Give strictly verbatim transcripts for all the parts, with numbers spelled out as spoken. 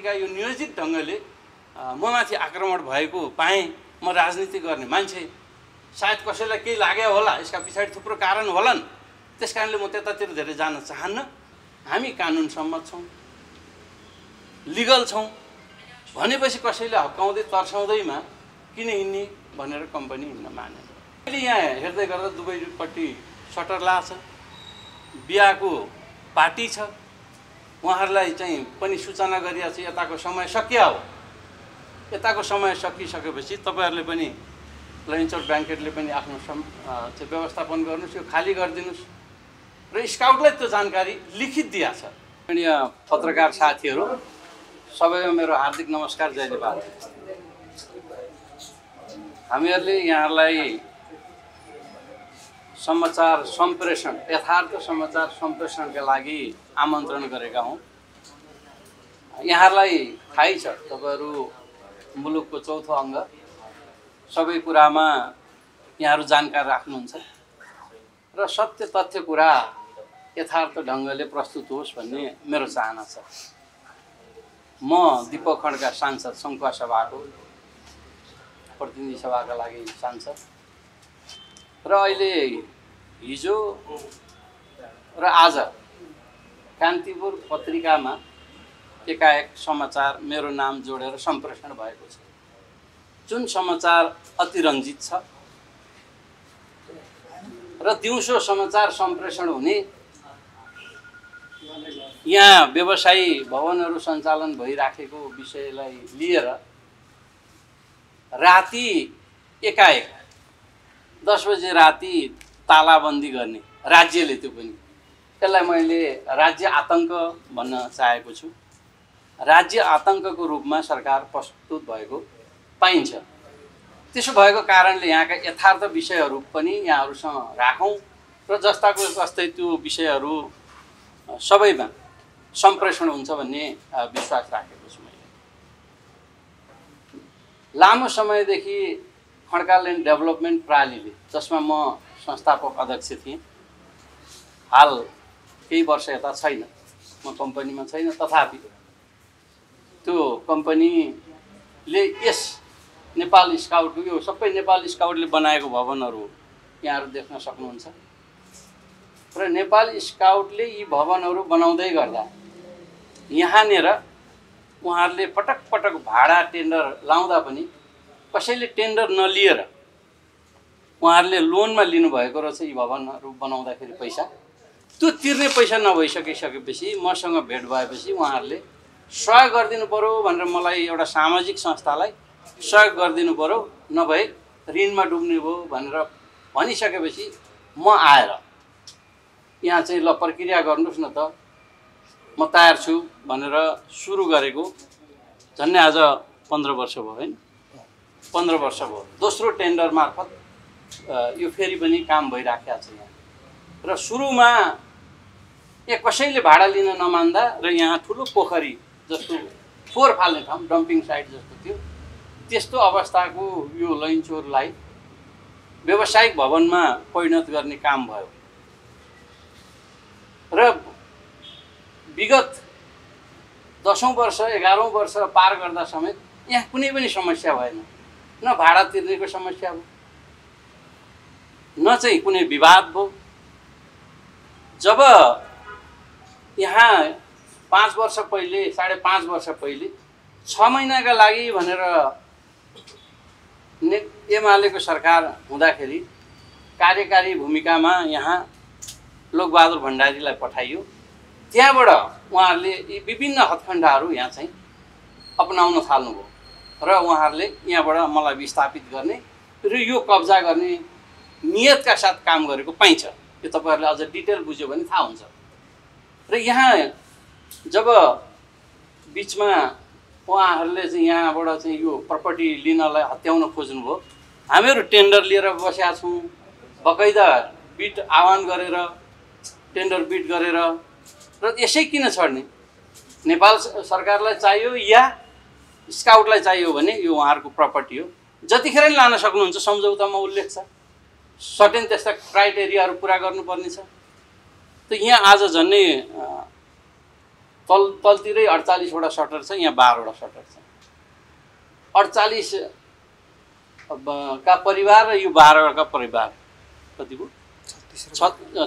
तरिका यो नियोजित ढङ्गले ममाथि आक्रमण भएको पाएँ म राजनीति गर्ने मान्छे। सायद कसैलाई केही लाग्यो होला, यसका पछाडि थुप्रो कारण होलान्, त्यसकारणले म त्यतातिर धेरै जान चाहन्न। हामी कानुन सम्मत छौँ, लिगल छौँ भनेपछि कसैले हक्काउँदै तर्साउँदैमा किन हिँड्ने भनेर कम्पनी हिँड्न मानेन। अहिले यहाँ हेर्दै गर्दा दुवैपट्टि सटर लाछ, बिहाको पार्टी छ, उहाँहरूलाई चाहिँ पनि सूचना गरिएको छ यताको समय सकिया हो। यताको समय सकिसकेपछि तपाईहरुले पनि लन्च और ब्याङ्केटले पनि आफ्नो व्यवस्थापन गर्नुस्, यो खाली गरिदिनुस्। र स्काउटलाई त्यो जानकारी लिखित दिया छ। यहाँ पत्रकार साथीहरु सबैलाई मेरो हार्दिक नमस्कार, जय नेपाल। हामीहरुले यहाँलाई समाचार सम्प्रेषण, यथार्थ समाचार सम्प्रेषणका लागि आमन्त्रण गरेका हौं। यहाँलाई थाहै छ तपाईहरु मुलुकको चौथो अंग, सबै कुरामा यहाँहरु जानकार राख्नुहुन्छ र सत्य तथ्य कुरा यथार्थ ढंगले प्रस्तुत होस् भन्ने मेरो चाहना छ। म दिपक खड्का सांसद, संखुवा सभाको प्रतिनिधि सभाका लागि सांसद, र अहिले हिजो र आज कान्तिपुर पत्रिकामा एकाएक समाचार मेरो नाम जोडेर सम्प्रेषण भएको छ, जुन समाचार अतिरञ्जित छ र दिउँसो समाचार सम्प्रेषण हुने। यहाँ व्यवसायी भवनहरू सञ्चालन भइराखेको विषयलाई लिएर राति एकाएक दस बजे राति तालाबन्दी गर्ने राज्यले, त्यो पनि त्यसलाई मैले राज्य आतंक भन्न चाहेको छु। राज्य आतंकको रूपमा सरकार प्रस्तुत भएको पाइन्छ। त्यसो भएको कारणले यहाँका यथार्थ विषयहरू पनि यहाँहरूसँग राखौं र जस्ताको जस्तै त्यो विषयहरू सबैमा सम्प्रेषण हुन्छ भन्ने विश्वास राखेको छु। मैले लामो समयदेखि खड्काल्यान्ड डेभलपमेन्ट प्रालीले, जसमा म संस्थापक अध्यक्ष थिएँ, हाल केही वर्ष यता छैन, म कम्पनीमा छैन, तथापि त्यो कम्पनीले यस नेपाल स्काउट, यो सबै नेपाल स्काउटले बनाएको भवनहरू यहाँहरू देख्न सक्नुहुन्छ। र नेपाल स्काउटले यी भवनहरू बनाउँदै गर्दा यहाँनेर उहाँहरूले पटक पटक भाडा टेन्डर लाउँदा पनि कसैले टेन्डर नलिएर उहाँहरूले लोनमा लिनुभएको रहेछ। यी भवनहरू बनाउँदाखेरि पैसा, त्यो तिर्ने पैसा नभइसकिसकेपछि मसँग भेट भएपछि उहाँहरूले सहयोग गरिदिनु पर्यो भनेर मलाई एउटा सामाजिक संस्थालाई सहयोग गरिदिनु पर्यो, नभए ऋणमा डुब्ने भयो भनेर भनिसकेपछि म आएर यहाँ चाहिँ ल प्रक्रिया गर्नुहोस् न त, म तयार छु भनेर सुरु गरेको झन्डै आज पन्ध्र वर्ष भयो, होइन, पन्ध्र वर्ष भयो। दोस्रो टेन्डर मार्फत यो फेरि पनि काम भइराखेको छ यहाँ। र सुरुमा यहाँ कसैले भाडा लिन नमान्दा र यहाँ ठुलो पोखरी जस्तो फोहोर फाल्ने ठाउँ, डम्पिङ साइट जस्तो थियो, त्यस्तो अवस्थाको यो लैनचोरलाई व्यावसायिक भवनमा परिणत गर्ने काम भयो। र विगत दसौँ वर्ष एघारौँ वर्ष पार गर्दा समेत यहाँ कुनै पनि समस्या भएन, न भाडा तिर्नेको समस्या भयो, न चाहिँ कुनै विवाद भयो। जब यहाँ पाँच वर्ष पहिले, साढे पाँच वर्ष पहिले छ महिनाका लागि भनेर ने एमालेको सरकार हुँदाखेरि कार्यकारी भूमिकामा यहाँ लोकबहादुर भण्डारीलाई पठाइयो। त्यहाँबाट उहाँहरूले यी विभिन्न हथखण्डाहरू यहाँ चाहिँ अपनाउन थाल्नुभयो र उहाँहरूले यहाँबाट मलाई विस्थापित गर्ने र यो कब्जा गर्ने नियतका साथ काम गरेको पाइन्छ। यो तपाईँहरूले अझ डिटेल बुझ्यो भने थाहा हुन्छ। र यहाँ जब बीचमा उहाँहरूले चाहिँ यहाँबाट चाहिँ यो प्रपर्टी लिनलाई हत्याउन खोज्नुभयो, हामीहरू टेन्डर लिएर बसेका छौँ, बकैदा बिट आह्वान गरेर, टेन्डर बिट गरेर। र यसै किन छड्ने? नेपाल सरकारलाई चाहियो या स्काउटलाई चाहियो भने यो उहाँहरूको प्रपर्टी हो, जतिखेर नि लान सक्नुहुन्छ। सम्झौतामा उल्लेख छ, सर्टेन त्यस्ता क्राइटेरियाहरू पुरा गर्नुपर्ने छ। त यहाँ आज झन्डै तल तलतिरै अडचालीसवटा सटर छ, यहाँ बाह्रवटा सटर छ। अडचालीस का परिवार र यो बाह्र का परिवार कति भयो?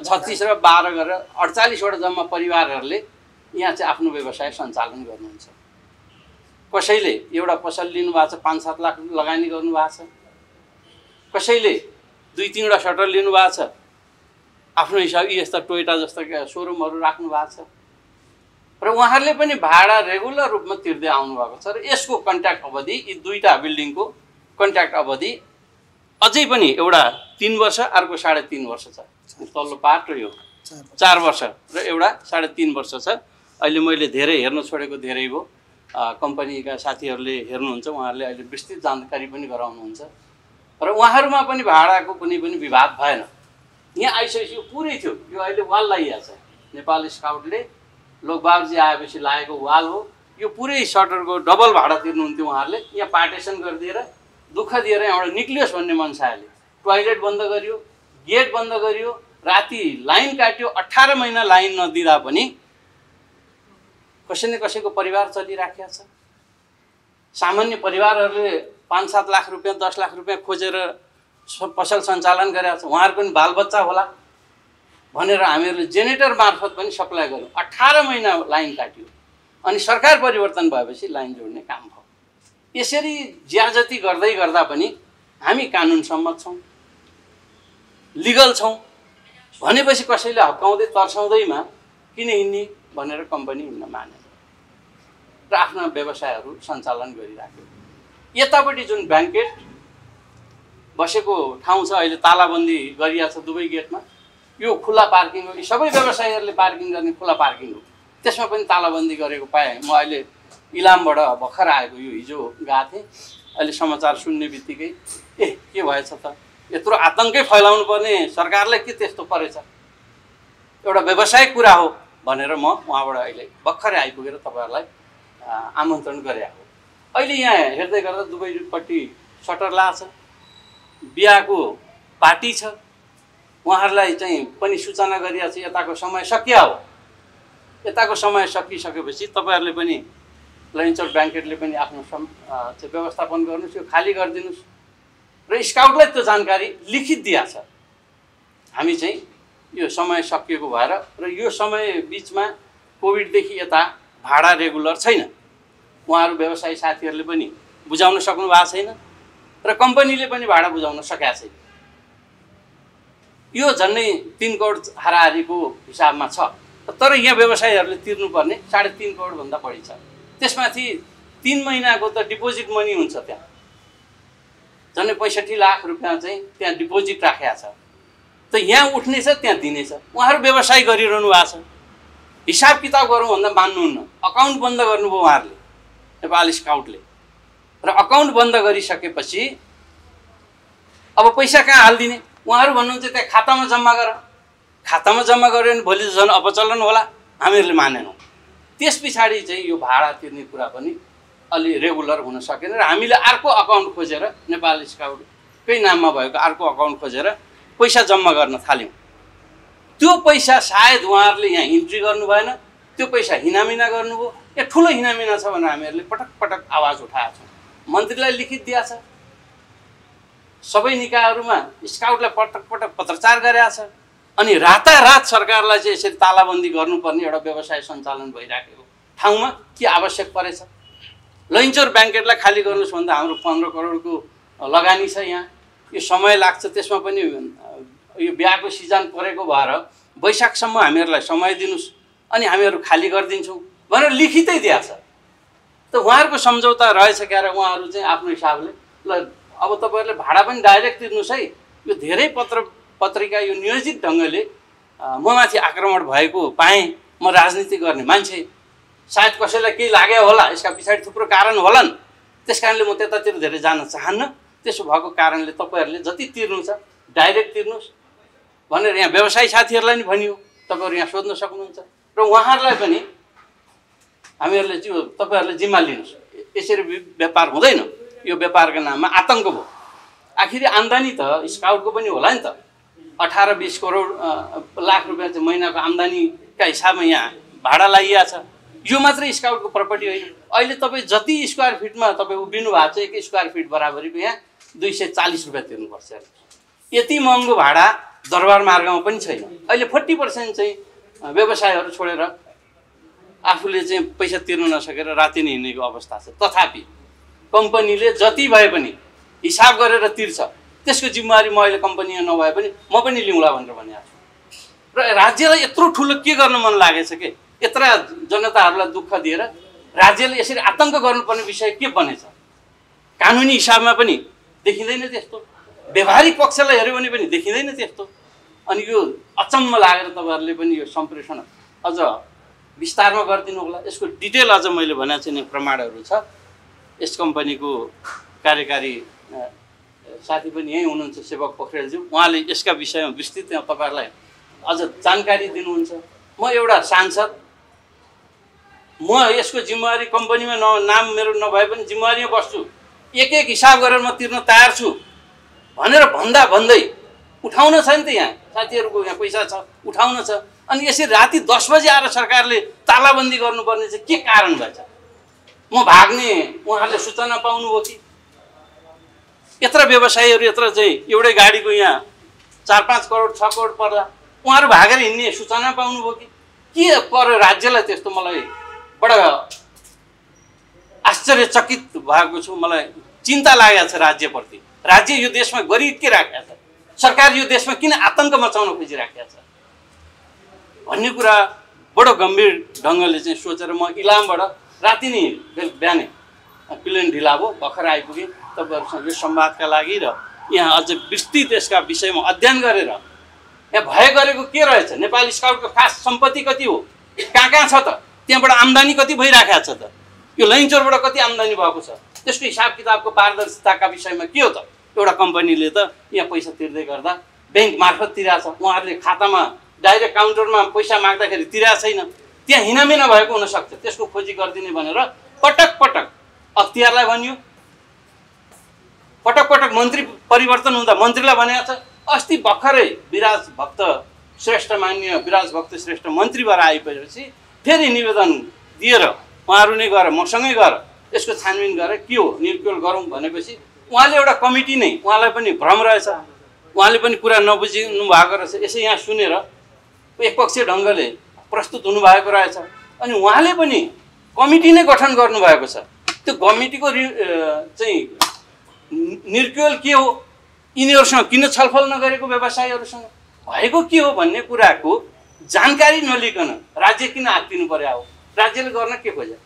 छत्तीस र बाह्र गरेर अडचालीसवटा जम्मा परिवारहरूले यहाँ चाहिँ आफ्नो व्यवसाय सञ्चालन गर्नुहुन्छ। कसैले एउटा पसल लिनुभएको छ, पाँच सात लाख लगानी गर्नुभएको छ। कसैले दुई तीनवटा सटर लिनुभएको छ, आफ्नो हिसाबले यस्ता टोयोटा जस्ता सोरुमहरू राख्नु भएको छ र उहाँहरूले पनि भाडा रेगुलर रूपमा तिर्दै आउनु भएको छ। र यसको कन्ट्याक्ट अवधि, यी दुईटा बिल्डिङको कन्ट्याक्ट अवधि अझै पनि एउटा तीन वर्ष, अर्को साढे तीन वर्ष छ। तल्लो पार्ट र यो चार वर्ष र एउटा साढे तीन वर्ष छ। अहिले मैले धेरै हेर्न छोडेको धेरै भयो, कम्पनीका साथीहरूले हेर्नुहुन्छ, उहाँहरूले अहिले विस्तृत जानकारी पनि गराउनुहुन्छ र उहाँहरूमा पनि भाडाको कुनै पनि विवाद भएन। यहाँ आइसकेपछि पुरै थियो, यो अहिले वाल लगाइएको छ। नेपाल स्काउटले लोकबाबुजी आएपछि लागेको वाल हो। यो पुरै सटरको डबल भाडा तिर्नुहुन्थ्यो उहाँहरूले। यहाँ पार्टेसन गरिदिएर दुःख दिएर यहाँबाट निक्लियोस् भन्ने मनसाले टोयलेट बन्द गरियो, गेट बन्द गरियो, राति लाइन काट्यो। अठार महिना लाइन नदिँदा पनि कसै न कसैको परिवार चलिराखेको छ। सामान्य परिवारहरूले पाँच सात लाख रुपियाँ दस लाख रुपियाँ खोजेर पसल सञ्चालन गरेका छ। उहाँहरूको पनि बालबच्चा होला भनेर हामीहरूले जेनेरेटर मार्फत पनि सप्लाई गर्यौँ। अठार महिना लाइन काट्यो अनि सरकार परिवर्तन भएपछि लाइन जोड्ने काम भयो। यसरी ज्याजती गर्दै गर्दा पनि हामी कानुनसम्मत छौँ, लिगल छौँ भनेपछि कसैले हप्काउँदै तर्साउँदैमा किन हिँड्ने भनेर कम्पनी हिँड्न माने र आफ्ना व्यवसायहरू सञ्चालन गरिराख्यो। यतापट्टि जुन ब्याङ्केट बसेको ठाउँ छ, अहिले तालाबन्दी गरिएको छ दुवै गेटमा। यो खुला पार्किङ हो, यी सबै व्यवसायीहरूले पार्किङ गर्ने खुला पार्किङ हो। त्यसमा पनि तालाबन्दी गरेको पाएँ म। अहिले इलामबाट भर्खर आएको, यो हिजो गएको थिएँ। अहिले समाचार सुन्ने बित्तिकै ए के भएछ त, यत्रो आतङ्कै फैलाउनु पर्ने सरकारलाई के त्यस्तो परेछ, एउटा व्यवसायिक कुरा हो भनेर म उहाँबाट अहिले भर्खरै आइपुगेर तपाईँहरूलाई आमन्त्रण गरे हो। अहिले यहाँ हेर्दै गर्दा दुवैपट्टि सटर लाछ, बिहाको पार्टी छ। उहाँहरूलाई चाहिँ पनि सूचना गरिएको छ यताको समय सकिया हो। यताको समय सकिसकेपछि तपाईँहरूले पनि लन्चर ब्याङ्केटले पनि आफ्नो सम व्यवस्थापन गर्नुहोस्, यो खाली गरिदिनुहोस् र स्काउटलाई त्यो जानकारी लिखित दिया छ। हामी चाहिँ यो समय सकिएको भएर र यो समय बिचमा कोभिडदेखि यता भाडा रेगुलर छैन, उहाँहरू व्यवसायी साथीहरूले पनि बुझाउन सक्नु भएको छैन र कम्पनीले पनि भाडा बुझाउन सकेको छैन। यो झन्डै तीन करोड हाराहारीको हिसाबमा छ, तर यहाँ व्यवसायीहरूले तिर्नुपर्ने साढे तीन करोडभन्दा बढी छ। त्यसमाथि तीन महिनाको त डिपोजिट मनी हुन्छ, त्यहाँ झन्डै पैँसठी लाख रुपियाँ चाहिँ त्यहाँ डिपोजिट राखेको छ। त यहाँ उठ्नेछ, त्यहाँ दिनेछ। उहाँहरू व्यवसाय गरिरहनु भएको छ। हिसाब किताब गरौँ भन्दा मान्नुहुन्न। अकाउन्ट बन्द गर्नुभयो उहाँहरूले, नेपाल स्काउटले। र अकाउन्ट बन्द गरिसकेपछि अब पैसा कहाँ हालिदिने? उहाँहरू भन्नुहुन्छ त्यहाँ खातामा जम्मा गर। खातामा जम्मा गऱ्यो भने भोलि झन् अपचलन होला। हामीहरूले मानेनौँ। त्यस पछाडि चाहिँ यो भाडा तिर्ने कुरा पनि अलि रेगुलर हुन सकेन र हामीले अर्को अकाउन्ट खोजेर, नेपाल स्काउटकै नाममा भएको अर्को अकाउन्ट खोजेर पैसा जम्मा गर्न थाल्यौँ। त्यो पैसा सायद उहाँहरूले यहाँ इन्ट्री गर्नु भएन, त्यो पैसा हिनामिना गर्नुभयो। यो ठुलो हिनामिना छ भनेर हामीहरूले पटक पटक आवाज उठाएको छौँ। मन्त्रीलाई लिखित दिएको छ, सबै निकायहरूमा स्काउटलाई पटक पटक पत्रचार गरेका छ। अनि रातारात सरकारलाई चाहिँ यसरी तालाबन्दी गर्नुपर्ने एउटा व्यवसाय सञ्चालन भइराखेको ठाउँमा के आवश्यक परेछ? लन्चर ब्याङ्केटलाई खाली गर्नुहोस् भन्दा हाम्रो पन्ध्र करोडको लगानी छ। यहाँ यो समय लाग्छ, त्यसमा पनि यो बिहाको सिजन परेको भएर वैशाखसम्म हामीहरूलाई समय दिनुहोस् अनि हामीहरू खाली गरिदिन्छौँ भनेर लिखितै दिएको छ। त उहाँहरूको सम्झौता रहेछ क्या? र उहाँहरू चाहिँ आफ्नो हिसाबले ल अब तपाईँहरूले भाडा पनि डाइरेक्ट तिर्नुहोस् है। यो धेरै पत्र पत्रिका यो नियोजित ढङ्गले ममाथि आक्रमण भएको पाएँ। म राजनीति गर्ने मान्छे, सायद कसैलाई केही लाग्यो होला, यसका पछाडि थुप्रो कारण होलान्। त्यस कारणले म त्यतातिर धेरै जान चाहन्न। त्यसो भएको कारणले तपाईँहरूले जति तिर्नु छ डाइरेक्ट तिर्नुहोस् भनेर यहाँ व्यवसायी साथीहरूलाई नि भनियो। तपाईँहरू यहाँ सोध्न सक्नुहुन्छ र उहाँहरूलाई पनि हामीहरूले त्यो तपाईँहरूले जिम्मा लिनुहोस्। यसरी व्यापार हुँदैन। यो व्यापारको नाममा आतङ्क भयो। आखिरी आम्दानी त स्काउटको पनि होला नि त। अठारह बीस करोड लाख रुपया चाहिँ महिनाको आम्दानीका हिसाबमा यहाँ भाडा लगाइएको छ। यो मात्रै स्काउटको प्रपर्टी होइन। अहिले तपाई जति स्क्वायर फिटमा तपाई उभिनु भएको छ एक स्क्वायर फिट बराबरीको यहाँ दुई सय चालीस रुपैयाँ तिर्नुपर्छ। यति महँगो भाडा दरबार मार्गमा पनि छैन। अहिले फोर्टी पर्सेंट चाहिँ व्यवसायहरू छोडेर आफूले चाहिँ पैसा तिर्न नसकेर राति नै हिँडेको अवस्था छ। तथापि कम्पनीले जति भए पनि हिसाब गरेर तिर्छ। त्यसको जिम्मेवारी म अहिले कम्पनीमा नभए पनि म पनि लिउँला भनेर भनेको छु। र राज्यलाई यत्रो ठुलो के गर्न मन लागेछ के यत्रा जनताहरूलाई दुःख दिएर राज्यले यसरी आतंक गर्नुपर्ने विषय के बनेछ? कानुनी हिसाबमा पनि देखिँदैन त्यस्तो, व्यवहारिक पक्षलाई हेर्यो भने पनि देखिँदैन त्यस्तो। अनि यो अचम्म लागेर तपाईहरुले पनि यो सम्प्रेषण अझ विस्तारमा गर्दिनु होला। यसको डिटेल अझ मैले भनेको छैन, प्रमाणहरु छ। यस कम्पनीको कार्यकारी साथी पनि यही हुनुहुन्छ सेवक पोखरेलज्यू, उहाँले यसका विषयमा विस्तृतमा तपाईहरुलाई अझ जानकारी दिनुहुन्छ। म एउटा सांसद, म यसको जिम्मेवारी कम्पनीमा न नाम मेरो नभए पनि जिम्मेवारीमा बस्छु, एक एक हिसाब गरेर म तिर्न तयार छु भनेर भन्दा भन्दै उठाउन छ नि त यहाँ साथीहरूको यहाँ पैसा छ उठाउन छ। अनि यसरी राति दस बजे आएर सरकारले तालाबन्दी गर्नुपर्ने चाहिँ के कारण भएछ? म भाग्ने उहाँहरूले सूचना पाउनुभयो कि यत्र व्यवसायीहरू यत्र चाहिँ एउटै गाडीको यहाँ चार पाँच करोड छ करोड पर्दा उहाँहरू भागेर हिँड्ने सूचना पाउनुभयो कि के पर्यो राज्यलाई? त्यस्तो मलाई बडा आश्चर्यचकित भएको छु। मलाई चिन्ता लागेको छ राज्यप्रति। राज्य यो देशमा गरिब के राखेको छ? सरकार यो देशमा किन आतंक मचाउन खोजिराखेको छ भन्ने कुरा बडो गम्भीर ढङ्गले चाहिँ सोचेर म इलामबाट राति नै बिहानै प्लेन ढिला भयो भर्खर आइपुगेँ तपाईँहरूसँग यो संवादका लागि। र यहाँ अझ विस्तृत यसका विषयमा अध्ययन गरेर यहाँ भए गरेको के रहेछ, नेपाल स्काउटको खास सम्पत्ति कति हो, कहाँ कहाँ छ त, त्यहाँबाट आम्दानी कति भइराखेको छ त, यो लैनचोरबाट कति आम्दानी भएको छ, त्यसको हिसाब किताबको पारदर्शिताका विषयमा के हो त? एउटा कम्पनीले त यहाँ पैसा तिर्दै गर्दा ब्याङ्क मार्फत तिरेको छ, उहाँहरूले खातामा डाइरेक्ट काउन्टरमा पैसा माग्दाखेरि तिरेको छैन, त्यहाँ हिनामिना भएको हुनसक्छ, त्यसको खोजी गरिदिने भनेर पटक पटक अख्तियारलाई भनियो, पटक पटक मन्त्री परिवर्तन हुँदा मन्त्रीलाई भनेको छ। अस्ति भर्खरै विराज भक्त श्रेष्ठ मान्य विराज भक्त श्रेष्ठ मन्त्री भएर आइपछि फेरि निवेदन दिएर उहाँहरू नै गएर मसँगै गएर यसको छानबिन गरेर के हो निर्क्योल गरौँ भनेपछि उहाँले एउटा कमिटी नै, उहाँलाई पनि भ्रम रहेछ, उहाँले पनि कुरा नबुझिनु भएको रहेछ, यसै यहाँ सुनेर एकपक्षीय ढङ्गले प्रस्तुत हुनुभएको रहेछ। अनि उहाँले पनि कमिटी नै गठन गर्नुभएको छ। त्यो कमिटीको चाहिँ निर्क्योल के हो, यिनीहरूसँग किन छलफल नगरेको, व्यवसायीहरूसँग भएको के हो भन्ने कुराको जानकारी नलिकन राज्य किन आत्तिनु पर्या हो? राज्यले गर्न के खोज्यो?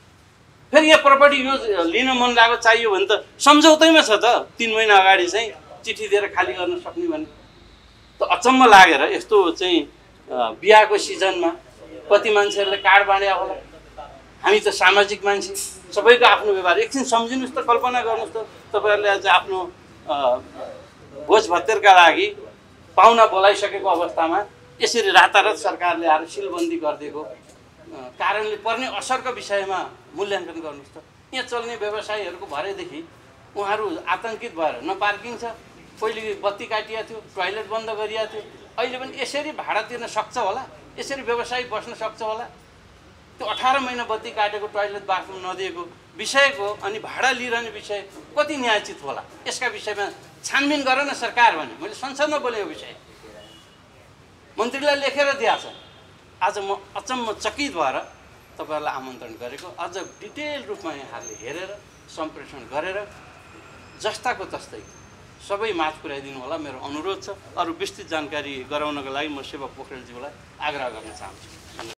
फेरि यहाँ प्रपर्टी यो लिन मन लाग्यो चाहियो भने त सम्झौतैमा छ त, तीन महिना अगाडि चाहिँ चिठी दिएर खाली गर्न सक्ने भने त अचम्म लागेर यस्तो चाहिँ बिहाको सिजनमा कति मान्छेहरूले कार्ड बाँड्या होला। हामी त सामाजिक मान्छे, सबैको आफ्नो व्यवहार एकछिन सम्झिनुहोस् त, कल्पना गर्नुहोस् त। तपाईँहरूले आज आफ्नो भोज भत्तेरका लागि पाहुना बोलाइसकेको अवस्थामा यसरी रातारात सरकारले आएर सिलबन्दी गरिदिएको कारणले पर्ने असरको विषयमा मूल्याङ्कन गर्नुहोस् त। यहाँ चल्ने व्यवसायीहरूको भरेदेखि उहाँहरू आतङ्कित भएर न पार्किङ छ, पहिले बत्ती काटिएको थियो, टोयलेट बन्द गरिएको थियो, अहिले पनि यसरी भाडा तिर्न सक्छ होला, यसरी व्यवसायी बस्न सक्छ होला? त्यो अठार महिना बत्ती काटेको, टोयलेट बाथरुम नदिएको विषयको अनि भाडा लिइरहने विषय कति न्यायोचित होला? यसका विषयमा छानबिन गर न सरकार भने मैले संसदमा बोलेको विषय मन्त्रीलाई लेखेर दिएको छ। आज म अचम्म चकित भएर तपाईहरुलाई आमन्त्रण गरेको, अझ डिटेल रूपमा यहाँले हेरेर सम्प्रेषण गरेर जस्ताको तस्तै सबै माझ पुर्याइदिनु होला मेरो अनुरोध छ। अरु विस्तृत जानकारी गराउनको लागि म सेवक पोखरेलज्यूलाई आग्रह गर्न चाहन्छु।